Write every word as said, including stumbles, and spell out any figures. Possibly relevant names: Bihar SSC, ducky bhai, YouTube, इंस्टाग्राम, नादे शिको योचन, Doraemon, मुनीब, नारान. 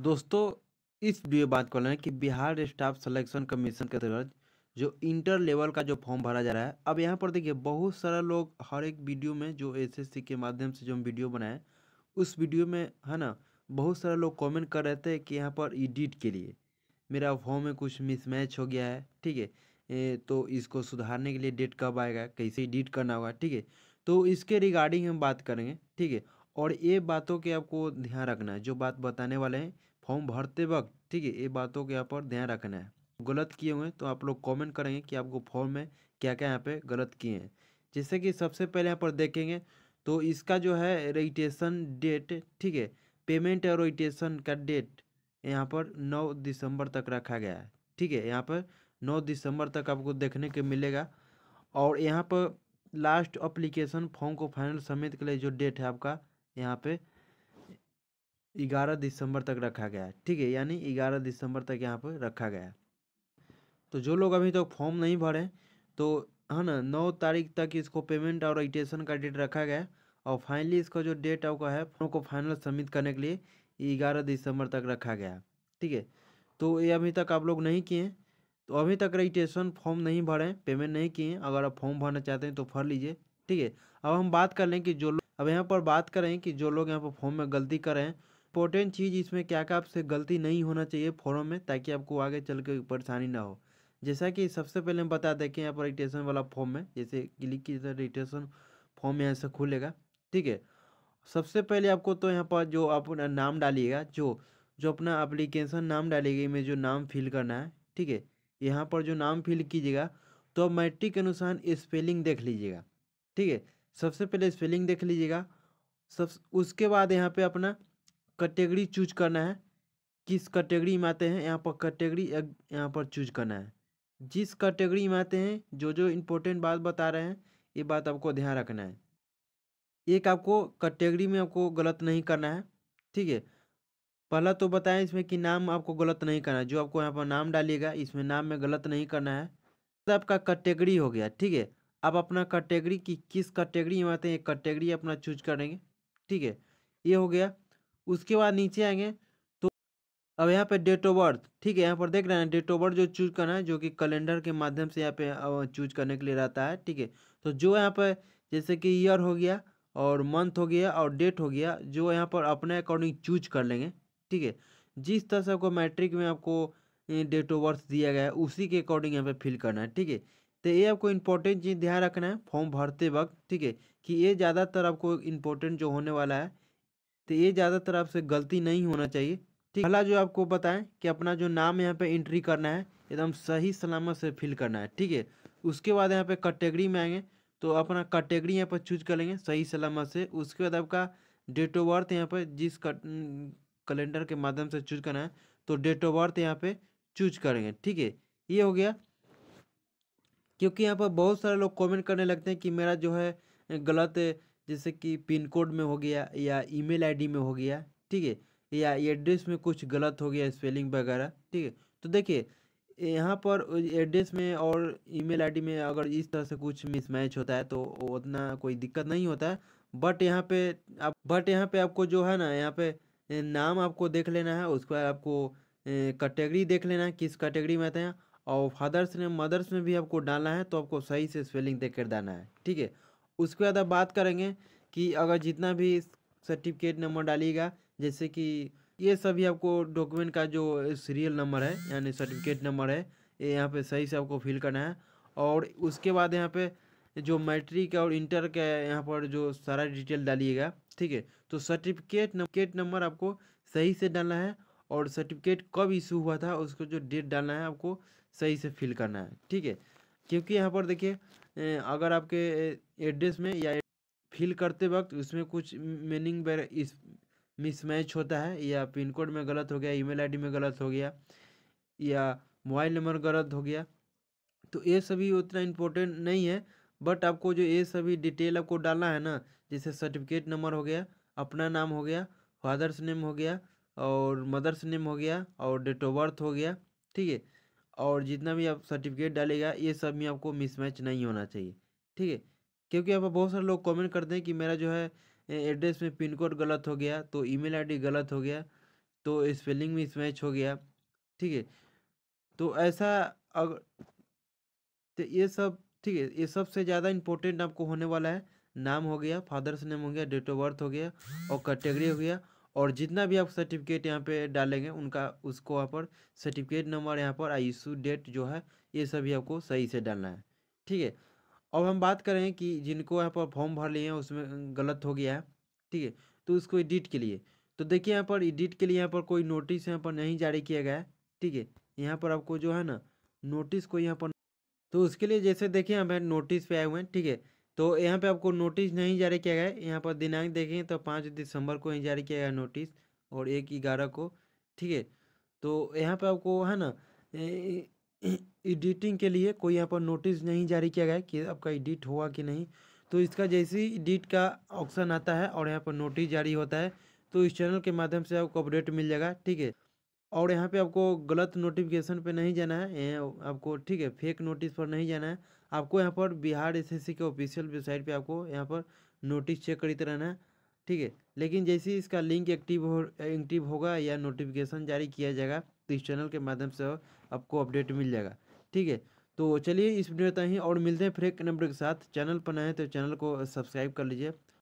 दोस्तों इस वीडियो बात कर रहे हैं कि बिहार स्टाफ सिलेक्शन कमीशन के तहत जो इंटर लेवल का जो फॉर्म भरा जा रहा है। अब यहाँ पर देखिए बहुत सारा लोग हर एक वीडियो में जो एसएससी के माध्यम से जो हम वीडियो बनाए उस वीडियो में है ना बहुत सारा लोग कमेंट कर रहे थे कि यहाँ पर एडिट के लिए मेरा फॉर्म में कुछ मिसमैच हो गया है, ठीक है, तो इसको सुधारने के लिए डेट कब आएगा, कैसे एडिट करना होगा, ठीक है, तो इसके रिगार्डिंग हम बात करेंगे, ठीक है। और ये बातों के आपको ध्यान रखना है जो बात बताने वाले हैं फॉर्म भरते वक्त, ठीक है, ये बातों के यहाँ पर ध्यान रखना है। गलत किए हुए तो आप लोग कमेंट करेंगे कि आपको फॉर्म में क्या क्या यहाँ पे गलत किए हैं। जैसे कि सबसे पहले यहाँ पर देखेंगे तो इसका जो है रजिस्ट्रेशन डेट, ठीक है, पेमेंट और रजिस्ट्रेशन का डेट यहाँ पर नौ दिसंबर तक रखा गया है, ठीक है, यहाँ पर नौ दिसंबर तक आपको देखने को मिलेगा। और यहाँ पर लास्ट अप्लीकेशन फॉर्म को फाइनल सबमिट के लिए जो डेट है आपका यहाँ पे ग्यारह दिसंबर तक रखा गया है, ठीक है, यानी ग्यारह दिसंबर तक यहाँ पर रखा गया है। तो जो लोग अभी तक फॉर्म नहीं भरे तो है ना नौ तारीख तक इसको पेमेंट और रजिस्ट्रेशन का डेट रखा गया है। और फाइनली इसका जो डेट आपका है फॉर्म को फाइनल सबमिट करने के लिए ग्यारह दिसंबर तक रखा गया है, ठीक है। तो ये अभी तक आप लोग नहीं किए तो अभी तक रजिस्ट्रेशन फॉर्म नहीं भरे, पेमेंट नहीं किए, अगर आप फॉर्म भरना चाहते हैं तो भर लीजिए, ठीक है। अब हम बात कर लें कि जो अब यहाँ पर बात करें कि जो लोग यहाँ पर फॉर्म में गलती कर रहे हैं, इंपॉर्टेंट चीज़ इसमें क्या क्या आपसे गलती नहीं होना चाहिए फॉर्म में, ताकि आपको आगे चल के परेशानी ना हो। जैसा कि सबसे पहले हम बता दें कि यहाँ पर रजिस्ट्रेशन वाला फॉर्म में जैसे क्लिक की रजिस्ट्रेशन फॉर्म यहाँ से खुलेगा, ठीक है। सबसे पहले आपको तो यहाँ पर जो अपना नाम डालिएगा, जो जो अपना एप्लीकेशन नाम डालिएगा इसमें जो नाम फिल करना है, ठीक है, यहाँ पर जो नाम फिल कीजिएगा तो मैट्रिक के अनुसार स्पेलिंग देख लीजिएगा, ठीक है, सबसे पहले स्पेलिंग देख लीजिएगा। सब उसके बाद यहाँ पे अपना कैटेगरी चूज करना है, किस कैटेगरी में आते हैं यहाँ पर कैटेगरी यहाँ पर चूज करना है, जिस कैटेगरी में आते हैं जो जो इम्पोर्टेंट बात बता रहे हैं ये बात आपको ध्यान रखना है। एक आपको कैटेगरी में आपको गलत नहीं करना है, ठीक है। पहला तो बताएं इसमें कि नाम आपको गलत नहीं करना है, जो आपको यहाँ पर नाम डालिएगा इसमें नाम में गलत नहीं करना है। तो आपका कैटेगरी हो गया, ठीक है, आप अपना कैटेगरी की किस कैटेगरी में आते हैं कैटेगरी अपना चूज करेंगे, ठीक है, ये हो गया। उसके बाद नीचे आएंगे तो अब यहाँ पे डेट ऑफ बर्थ, ठीक है, यहाँ पर देख रहे हैं डेट ऑफ बर्थ जो चूज करना है जो कि कैलेंडर के माध्यम से यहाँ पे चूज करने के लिए रहता है, ठीक है। तो जो यहाँ पे जैसे कि ईयर हो गया और मंथ हो गया और डेट हो गया जो यहाँ पर अपने अकॉर्डिंग चूज कर लेंगे, ठीक है। जिस तरह से आपको मैट्रिक में आपको डेट ऑफ बर्थ दिया गया है उसी के अकॉर्डिंग यहाँ पे फिल करना है, ठीक है। तो ये आपको इम्पोर्टेंट चीज़ ध्यान रखना है फॉर्म भरते वक्त, ठीक है, कि ये ज़्यादातर आपको इम्पोर्टेंट जो होने वाला है, तो ये ज़्यादातर आपसे गलती नहीं होना चाहिए, ठीक। पहला जो आपको बताएं कि अपना जो नाम यहाँ पे एंट्री करना है एकदम सही सलामत से फिल करना है, ठीक है। उसके बाद यहाँ पे कैटेगरी में आएंगे तो अपना कैटेगरी यहाँ पर चूज कर लेंगे सही सलामत से। उसके बाद आपका डेट ऑफ बर्थ यहाँ पर जिस कैलेंडर के माध्यम से चूज करना है तो डेट ऑफ बर्थ यहाँ पर चूज करेंगे, ठीक है, ये हो गया। क्योंकि यहाँ पर बहुत सारे लोग कमेंट करने लगते हैं कि मेरा जो है गलत जैसे कि पिन कोड में हो गया या ईमेल आईडी में हो गया, ठीक है, या एड्रेस में कुछ गलत हो गया स्पेलिंग वगैरह, ठीक है। तो देखिए यहाँ पर एड्रेस में और ईमेल आईडी में अगर इस तरह से कुछ मिसमैच होता है तो उतना कोई दिक्कत नहीं होता है, बट यहाँ पे आप बट यहाँ पे आपको जो है ना यहाँ पे नाम आपको देख लेना है, उसके बाद आपको कैटेगरी देख लेना है किस कैटेगरी में आते हैं, और फादर्स ने मदर्स में भी आपको डालना है तो आपको सही से स्पेलिंग देख कर डालना है, ठीक है। उसके बाद आप बात करेंगे कि अगर जितना भी सर्टिफिकेट नंबर डालिएगा जैसे कि ये सभी आपको डॉक्यूमेंट का जो सीरियल नंबर है यानी सर्टिफिकेट नंबर है ये यहाँ पे सही से आपको फिल करना है। और उसके बाद यहाँ पे जो मैट्रिक और इंटर का यहाँ पर जो सारा डिटेल डालिएगा, ठीक है, तो सर्टिफिकेट सर्टिफिकेट नंबर आपको सही से डालना है और सर्टिफिकेट कब इशू हुआ था उसको जो डेट डालना है आपको सही से फिल करना है, ठीक है। क्योंकि यहाँ पर देखिए अगर आपके एड्रेस में या फिल करते वक्त उसमें कुछ मीनिंग इस मिसमैच होता है या पिन कोड में गलत हो गया, ईमेल आईडी में गलत हो गया या मोबाइल नंबर गलत हो गया, तो ये सभी उतना इम्पोर्टेंट नहीं है, बट आपको जो ये सभी डिटेल आपको डालना है ना जैसे सर्टिफिकेट नंबर हो गया, अपना नाम हो गया, फादर्स नेम हो गया और मदर्स नेम हो गया और डेट ऑफ बर्थ हो गया, ठीक है, और जितना भी आप सर्टिफिकेट डालेगा ये सब में आपको मिसमैच नहीं होना चाहिए, ठीक है। क्योंकि यहाँ पर बहुत सारे लोग कमेंट करते हैं कि मेरा जो है एड्रेस में पिन कोड गलत हो गया तो ईमेल आईडी गलत हो गया, तो स्पेलिंग मिसमैच हो गया, ठीक है। तो ऐसा अगर तो ये सब, ठीक है, ये सबसे ज़्यादा इम्पोर्टेंट आपको होने वाला है। नाम हो गया, फादर्स नेम हो गया, डेट ऑफ बर्थ हो गया और कैटेगरी हो गया, और जितना भी आप सर्टिफिकेट यहाँ पे डालेंगे उनका उसको यहाँ पर सर्टिफिकेट नंबर, यहाँ पर इशू डेट जो है, ये सभी आपको सही से डालना है, ठीक है। अब हम बात करें कि जिनको यहाँ पर फॉर्म भर लिए हैं उसमें गलत हो गया है, ठीक है, तो उसको एडिट के लिए, तो देखिए यहाँ पर एडिट के लिए यहाँ पर कोई नोटिस यहाँ पर नहीं जारी किया गया है, ठीक है। यहाँ पर आपको जो है ना नोटिस को यहाँ पर, तो उसके लिए जैसे देखिए यहाँ पर नोटिस पे आए हुए हैं, ठीक है, तो यहाँ पे आपको नोटिस नहीं जारी किया गया है। यहाँ पर दिनांक देखें तो पाँच दिसंबर को ही जारी किया गया नोटिस और एक ग्यारह को, ठीक है। तो यहाँ पे आपको है ना एडिटिंग के लिए कोई यहाँ पर नोटिस नहीं जारी किया गया कि आपका एडिट हुआ कि नहीं। तो इसका जैसे ही एडिट का ऑप्शन आता है और यहाँ पर नोटिस जारी होता है तो इस चैनल के माध्यम से आपको अपडेट मिल जाएगा, ठीक है। और यहाँ पे आपको गलत नोटिफिकेशन पे नहीं जाना है आपको, ठीक है, फेक नोटिस पर नहीं जाना है आपको। यहाँ पर बिहार एसएससी के ऑफिशियल वेबसाइट पे आपको यहाँ पर नोटिस चेक करते रहना है, ठीक है। लेकिन जैसे ही इसका लिंक एक्टिव हो एक्टिव होगा या नोटिफिकेशन जारी किया जाएगा तो इस चैनल के माध्यम से आपको अपडेट मिल जाएगा, ठीक है। तो चलिए इस वीडियो तक ही, और मिलते हैं फ्रेक नंबर के साथ। चैनल पर नए हैं तो चैनल को सब्सक्राइब कर लीजिए।